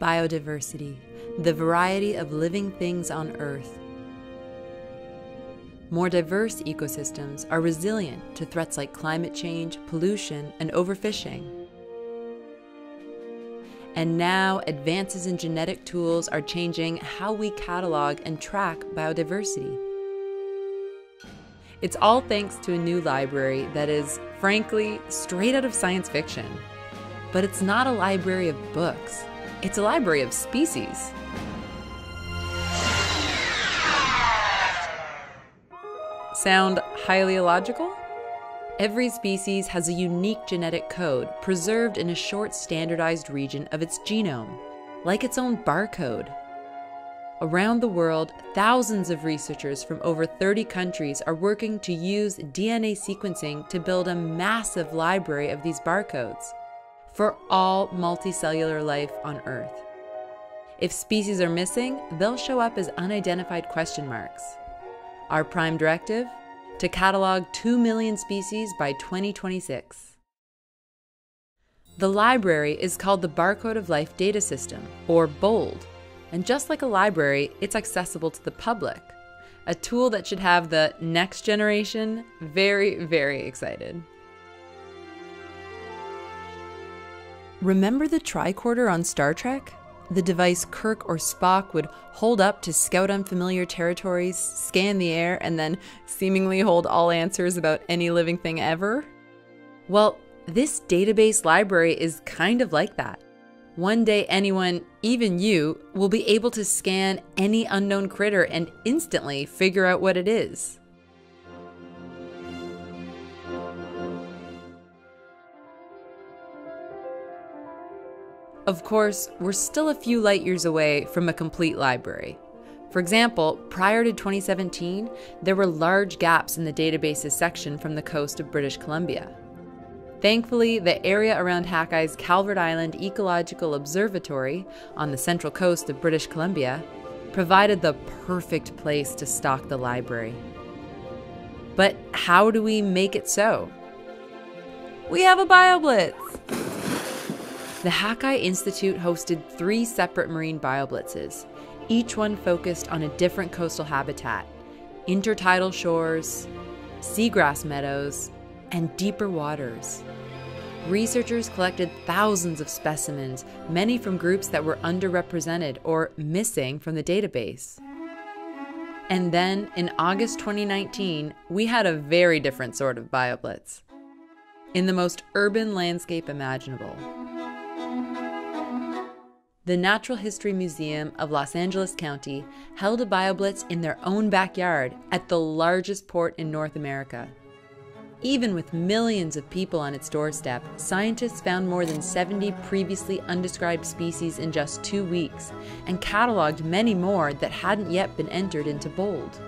Biodiversity, the variety of living things on Earth. More diverse ecosystems are resilient to threats like climate change, pollution, and overfishing. And now, advances in genetic tools are changing how we catalog and track biodiversity. It's all thanks to a new library that is, frankly, straight out of science fiction. But it's not a library of books. It's a library of species. Sound highly illogical? Every species has a unique genetic code preserved in a short standardized region of its genome, like its own barcode. Around the world, thousands of researchers from over 30 countries are working to use DNA sequencing to build a massive library of these barcodes for all multicellular life on Earth. If species are missing, they'll show up as unidentified question marks. Our prime directive? To catalog 2 million species by 2026. The library is called the Barcode of Life Data System, or BOLD, and just like a library, it's accessible to the public. A tool that should have the next generation very, very excited. Remember the tricorder on Star Trek? The device Kirk or Spock would hold up to scout unfamiliar territories, scan the air, and then seemingly hold all answers about any living thing ever? Well, this database library is kind of like that. One day anyone, even you, will be able to scan any unknown critter and instantly figure out what it is. Of course, we're still a few light years away from a complete library. For example, prior to 2017, there were large gaps in the databases section from the coast of British Columbia. Thankfully, the area around Hakai's Calvert Island Ecological Observatory on the central coast of British Columbia provided the perfect place to stock the library. But how do we make it so? We have a BioBlitz! The Hakai Institute hosted 3 separate marine bioblitzes, each one focused on a different coastal habitat: intertidal shores, seagrass meadows, and deeper waters. Researchers collected thousands of specimens, many from groups that were underrepresented or missing from the database. And then, in August 2019, we had a very different sort of BioBlitz, in the most urban landscape imaginable. The Natural History Museum of Los Angeles County held a BioBlitz in their own backyard at the largest port in North America. Even with millions of people on its doorstep, scientists found more than 70 previously undescribed species in just 2 weeks and cataloged many more that hadn't yet been entered into BOLD.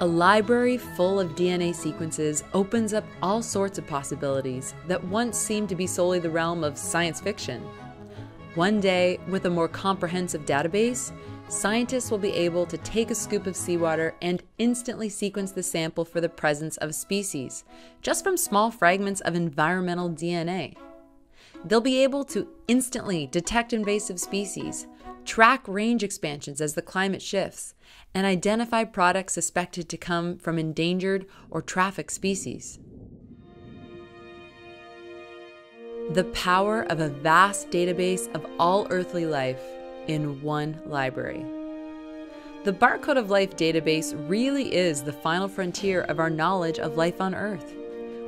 A library full of DNA sequences opens up all sorts of possibilities that once seemed to be solely the realm of science fiction. One day, with a more comprehensive database, scientists will be able to take a scoop of seawater and instantly sequence the sample for the presence of a species, just from small fragments of environmental DNA. They'll be able to instantly detect invasive species, track range expansions as the climate shifts, and identify products suspected to come from endangered or trafficked species. The power of a vast database of all earthly life in one library. The Barcode of Life database really is the final frontier of our knowledge of life on Earth.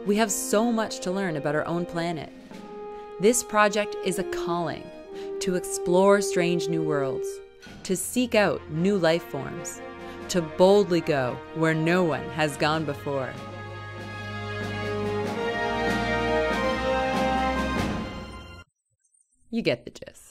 We have so much to learn about our own planet. This project is a calling to explore strange new worlds, to seek out new life forms, to boldly go where no one has gone before. You get the gist.